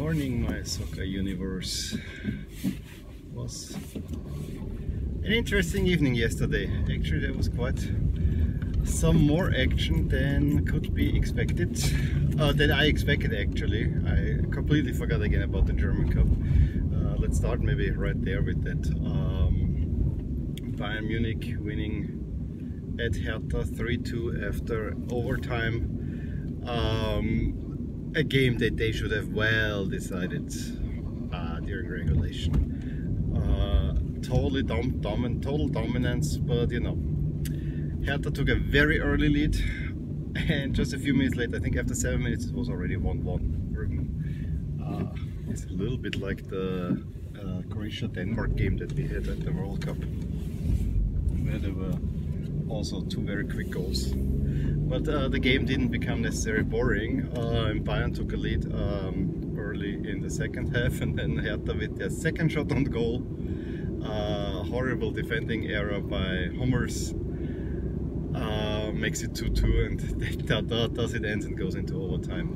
morning, my soccer universe. It was an interesting evening yesterday. Actually, there was quite some more action than could be expected, than I expected actually. I completely forgot again about the German Cup. Let's start maybe right there with that. Bayern Munich winning at Hertha 3-2 after overtime. A game that they should have well decided during regulation. Total dominance, but you know, Hertha took a very early lead, and just a few minutes later, I think after 7 minutes, it was already 1-1. It's a little bit like the Croatia-Denmark game that we had at the World Cup, where there were also two very quick goals. But the game didn't become necessarily boring, and Bayern took a lead early in the second half, and then Hertha with their second shot on goal. Horrible defending error by Hummers makes it 2-2, and thus it ends and goes into overtime.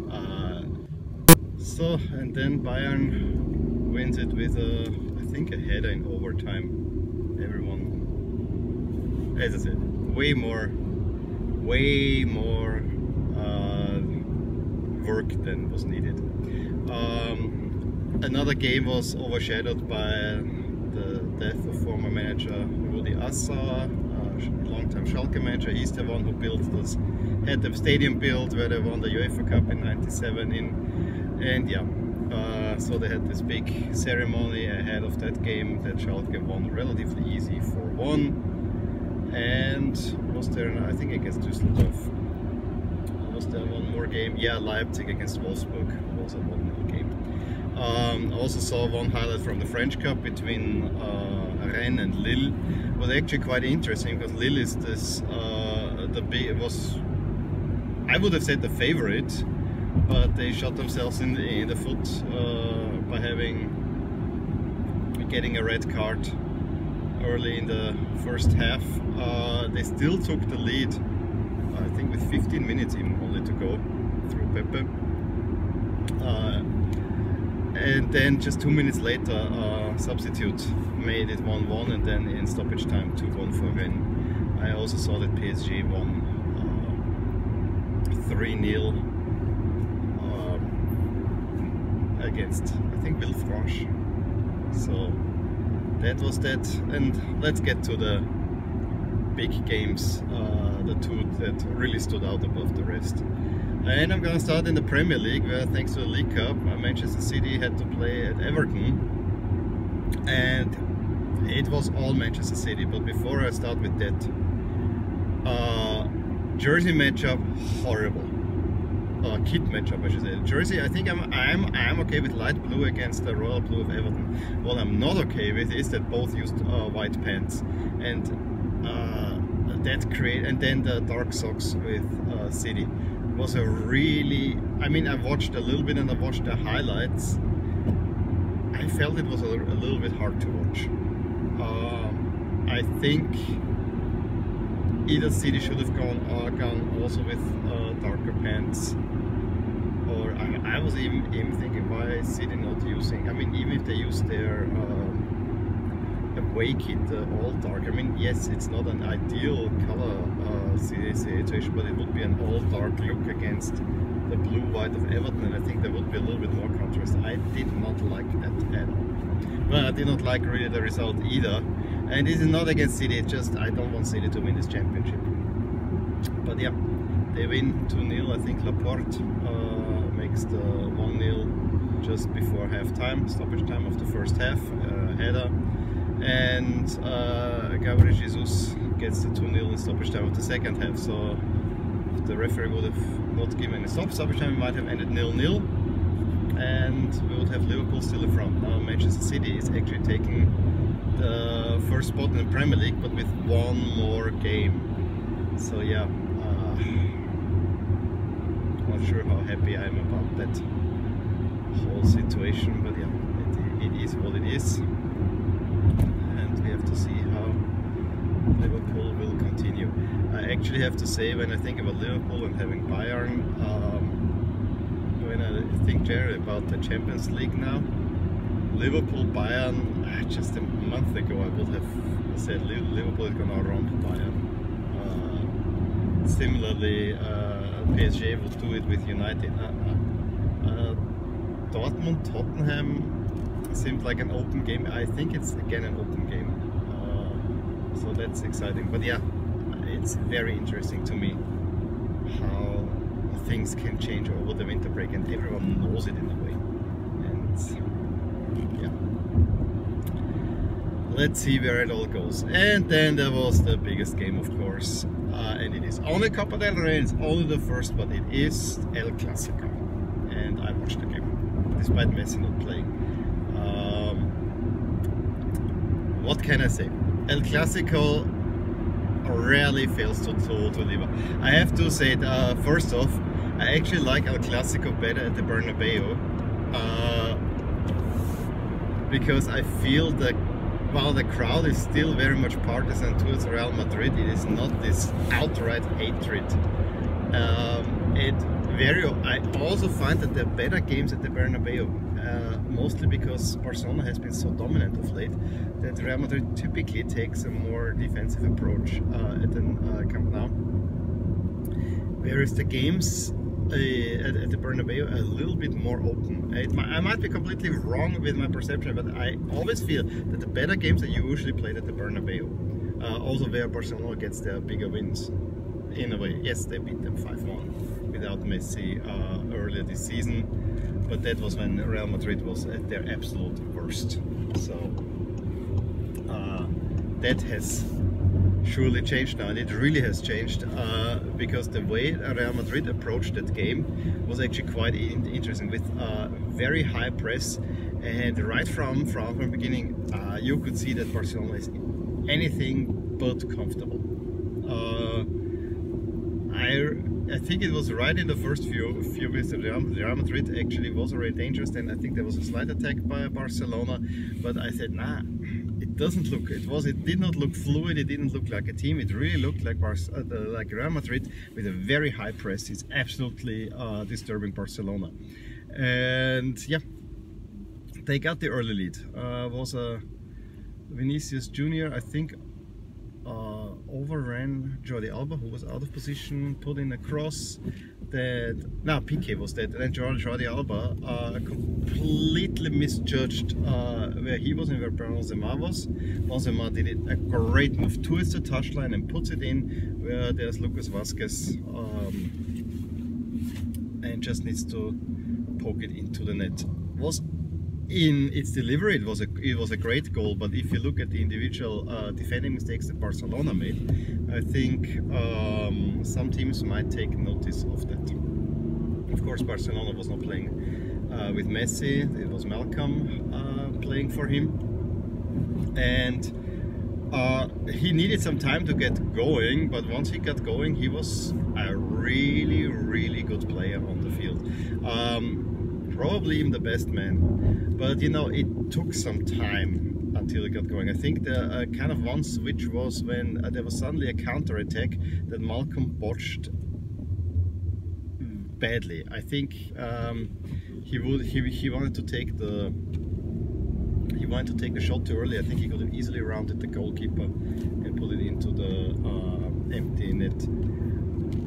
And then Bayern wins it with, I think, a header in overtime. Everyone, as I said, way more work than was needed. Another game was overshadowed by the death of former manager Rudi Assauer, long-time Schalke manager. He's the one who built this, had the stadium built where they won the UEFA Cup in '97 in, and yeah, so they had this big ceremony ahead of that game that Schalke won relatively easy 4-1. And was there, I think, against Düsseldorf? Was there one more game? Yeah, Leipzig against Wolfsburg was a 1-0 game. Also saw one highlight from the French Cup between Rennes and Lille. It was actually quite interesting because Lille is this I would have said the favorite, but they shot themselves in the foot by getting a red card early in the first half. They still took the lead, I think with 15 minutes even only to go, through Pepe. And then just 2 minutes later, substitute made it 1-1, and then in stoppage time 2-1 for Rennes. I also saw that PSG won 3-0 against, I think, Villefranche. So that was that, and let's get to the big games, the two that really stood out above the rest. And I'm gonna start in the Premier League, where thanks to the League Cup, Manchester City had to play at Everton, and it was all Manchester City. But before I start with that, jersey matchup, horrible. Kit matchup, I should say. Jersey, I think I'm okay with light blue against the royal blue of Everton. What I'm not okay with is that both used white pants, and then the dark socks with City. It was a really, I mean, I watched a little bit and I watched the highlights. I felt it was a little bit hard to watch. I think either City should have gone also with darker pants, or I was even thinking, why is City not using, I mean, even if they use their away kit all dark, I mean, yes, it's not an ideal color situation, but it would be an all dark look against the blue-white of Everton, and I think there would be a little bit more contrast. I did not like that at all, but I did not like really the result either. And this is not against City, it's just I don't want City to win this championship. But yeah, they win 2-0. I think Laporte makes the 1-0 just before half-time, stoppage time of the first half, header. And Gabriel Jesus gets the 2-0 in stoppage time of the second half. So if the referee would have not given a stoppage time, it might have ended 0-0. And we would have Liverpool still in front. Now Manchester City is actually taking the first spot in the Premier League, but with one more game. So yeah, not sure how happy I am about that whole situation, but yeah, it is what it is, and we have to see how Liverpool will continue. I actually have to say, when I think about Liverpool and having Bayern, when I think generally about the Champions League now, Liverpool, Bayern, just a month ago I would have said Liverpool is going to romp Bayern. Similarly, PSG will do it with United. Dortmund, Tottenham seemed like an open game. I think it's again an open game. So that's exciting. But yeah, it's very interesting to me how things can change over the winter break, and everyone knows it in a way. And yeah, let's see where it all goes. And then there was the biggest game, of course, and it is only Copa del Rey, it's only the first, but it is El Clásico, and I watched the game despite Messi not playing. What can I say? El Clásico rarely fails to deliver. I have to say, first off, I actually like El Clásico better at the Bernabeu, because I feel that while the crowd is still very much partisan towards Real Madrid, it is not this outright hatred. I also find that there are better games at the Bernabeu, mostly because Barcelona has been so dominant of late that Real Madrid typically takes a more defensive approach at the Camp Nou. Whereas the games at the Bernabeu are a little bit more open. I might be completely wrong with my perception, but I always feel that the better games are usually played at the Bernabeu. Also where Barcelona gets their bigger wins. In a way, yes, they beat them 5-1 without Messi earlier this season, but that was when Real Madrid was at their absolute worst. So that has surely changed now, and it really has changed, because the way Real Madrid approached that game was actually quite interesting, with very high press, and right from the beginning you could see that Barcelona is anything but comfortable. I think it was right in the first few minutes that Real Madrid actually was already dangerous, and I think there was a slight attack by Barcelona, but I said, nah, it doesn't look, it did not look fluid, it didn't look like a team, it really looked like Real Madrid with a very high press. It's absolutely disturbing Barcelona. And yeah, they got the early lead. Was Vinicius Junior, I think, overran Jordi Alba, who was out of position, put in a cross that... No, Pique was dead, and then Jordi Alba completely misjudged where he was and where Benzema was. Benzema did a great move towards the touchline and puts it in, where there's Lucas Vazquez and just needs to poke it into the net. In its delivery, it was a great goal, but if you look at the individual defending mistakes that Barcelona made, I think some teams might take notice of that. Of course, Barcelona was not playing with Messi, it was Malcolm playing for him, and he needed some time to get going, but once he got going, he was a really, really good player on the field. Probably even the best man, but you know, it took some time until it got going. I think the kind of one switch was when there was suddenly a counter-attack that Malcolm botched badly. I think he wanted to take the shot too early. I think he could have easily rounded the goalkeeper and put it into the empty net,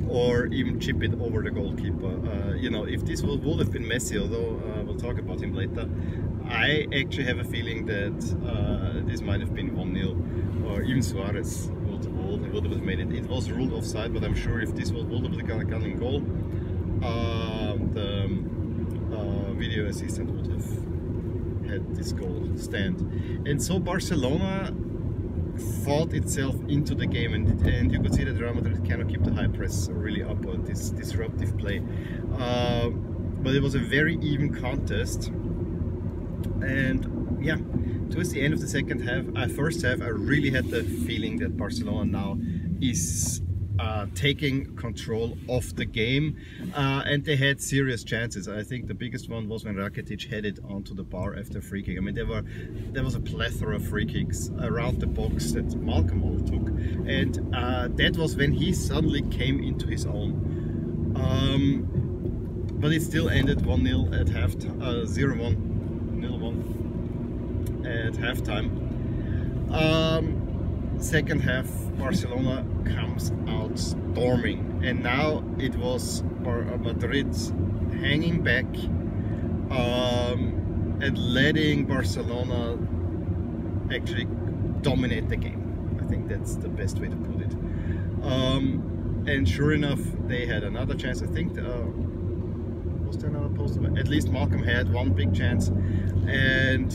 or even chip it over the goalkeeper. You know, if this would have been Messi, although we'll talk about him later, I actually have a feeling that this might have been 1-0, or even Suarez would have made it. It was ruled offside, but I'm sure if this would have gone in goal, the video assistant would have had this goal stand. And so Barcelona fought itself into the game, and you could see that Real Madrid cannot keep the high press really up on this disruptive play. But it was a very even contest, and yeah, towards the end of the first half, I really had the feeling that Barcelona now is taking control of the game, and they had serious chances. I think the biggest one was when Rakitic headed onto the bar after free kick. I mean, there was a plethora of free kicks around the box that Malcolm all took, and that was when he suddenly came into his own. But it still ended 1-0 at half 0-1 at halftime. Second half, Barcelona comes out storming, and now it was Madrid hanging back and letting Barcelona actually dominate the game. I think that's the best way to put it. And sure enough, they had another chance. I think was there another post? At least Malcolm had one big chance, and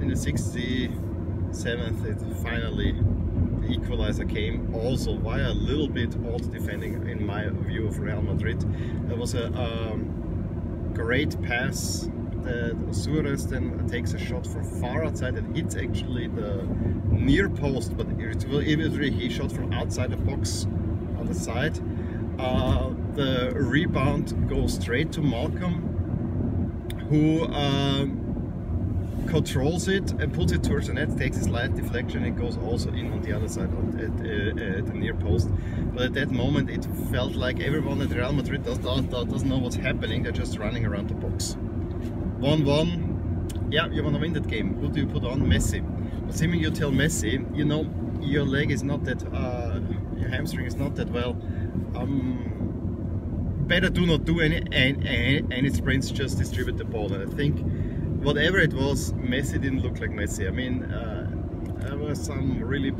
in the 67th, it finally. The equalizer came also via a little bit odd defending, in my view, of Real Madrid. There was a great pass that Suarez then takes a shot from far outside and hits actually the near post, but he shot from outside the box on the side. The rebound goes straight to Malcolm, who controls it and puts it towards the net, takes a slight deflection, and it goes also in on the other side at the near post. But at that moment it felt like everyone at Real Madrid doesn't know what's happening, they're just running around the box. 1-1, yeah, you want to win that game. Who do you put on? Messi. Assuming you tell Messi, you know, your leg is not that, your hamstring is not that well, better do not do any sprints, just distribute the ball. And I think whatever it was, Messi didn't look like Messi. I mean, there were some really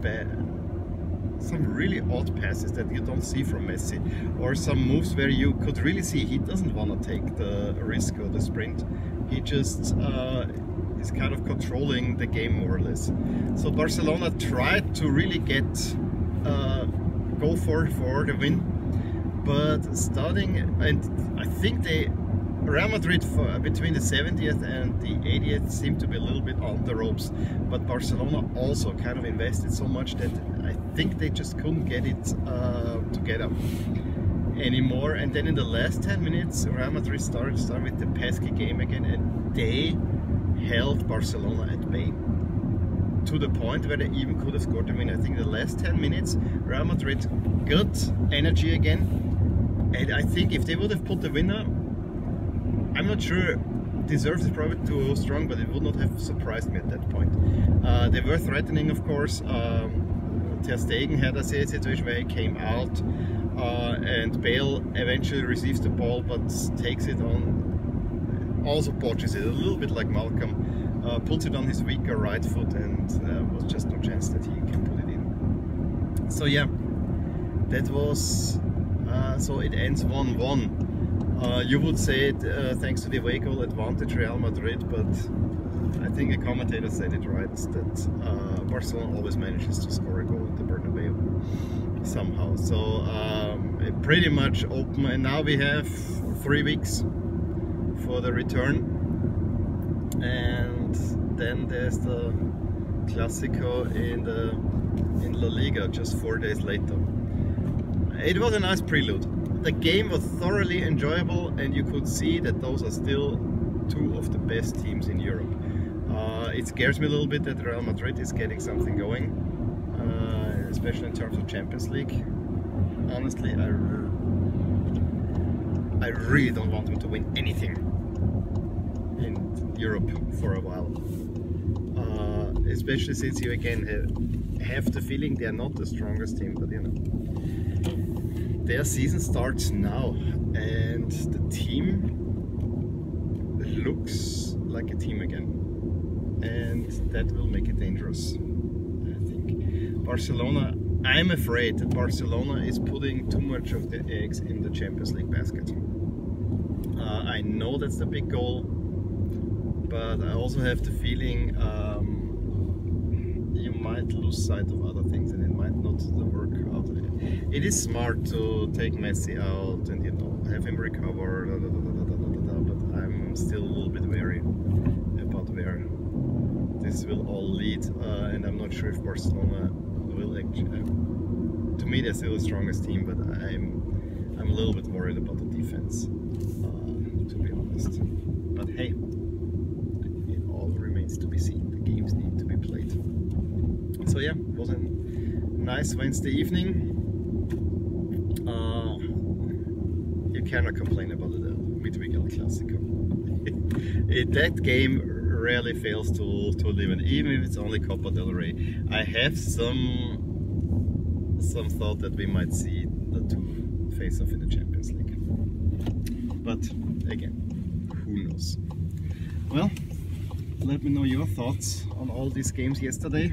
odd passes that you don't see from Messi, or some moves where you could really see he doesn't want to take the risk or the sprint. He just is kind of controlling the game more or less. So Barcelona tried to really go for the win, but starting, and I think Real Madrid between the 70th and the 80th seemed to be a little bit on the ropes, but Barcelona also kind of invested so much that I think they just couldn't get it together anymore. And then in the last 10 minutes, Real Madrid started with the pesky game again, and they held Barcelona at bay to the point where they even could have scored the win. I think in the last 10 minutes, Real Madrid got energy again, and I think if they would have put the winner, I'm not sure, deserved is probably too strong, but it would not have surprised me at that point. They were threatening, of course. Ter Stegen had a situation where he came out, and Bale eventually receives the ball, but takes it on, also botches it, a little bit like Malcolm, puts it on his weaker right foot, and there was just no chance that he can put it in. So yeah, that was, so it ends 1-1. You would say it thanks to the away goal advantage Real Madrid, but I think the commentator said it right, that Barcelona always manages to score a goal at the Bernabeu somehow. So pretty much open, and now we have 3 weeks for the return, and then there's the Clásico in La Liga just 4 days later. It was a nice prelude. The game was thoroughly enjoyable, and you could see that those are still two of the best teams in Europe. It scares me a little bit that Real Madrid is getting something going, especially in terms of Champions League. Honestly, I really don't want them to win anything in Europe for a while. Especially since you again have the feeling they're not the strongest team, but you know. Their season starts now, and the team looks like a team again, and that will make it dangerous, I think. Barcelona, I'm afraid that Barcelona is putting too much of the eggs in the Champions League basket. I know that's the big goal, but I also have the feeling you might lose sight of other things, and it might not work out. It is smart to take Messi out and, you know, have him recover, but I'm still a little bit wary about where this will all lead, and I'm not sure if Barcelona will actually. To me, they're still the strongest team, but I'm a little bit worried about the defense, to be honest. But hey, it all remains to be seen. The games need to be played. So yeah, it was a nice Wednesday evening. You cannot complain about it. midweek El Clásico. That game rarely fails to live in, even if it's only Copa del Rey. I have some thought that we might see the two face off in the Champions League. But again, who knows? Well, let me know your thoughts on all these games yesterday.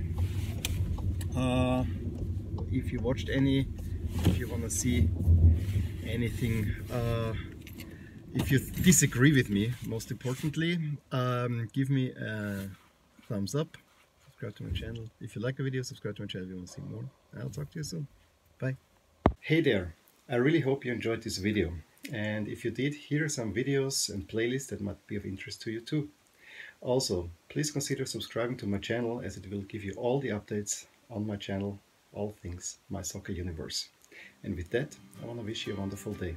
If you watched any, if you want to see anything, if you disagree with me, most importantly, give me a thumbs up, subscribe to my channel. If you like the video, subscribe to my channel if you want to see more. I'll talk to you soon. Bye. Hey there, I really hope you enjoyed this video. And if you did, here are some videos and playlists that might be of interest to you too. Also, please consider subscribing to my channel, as it will give you all the updates on my channel, all things My Soccer Universe. And with that, I want to wish you a wonderful day.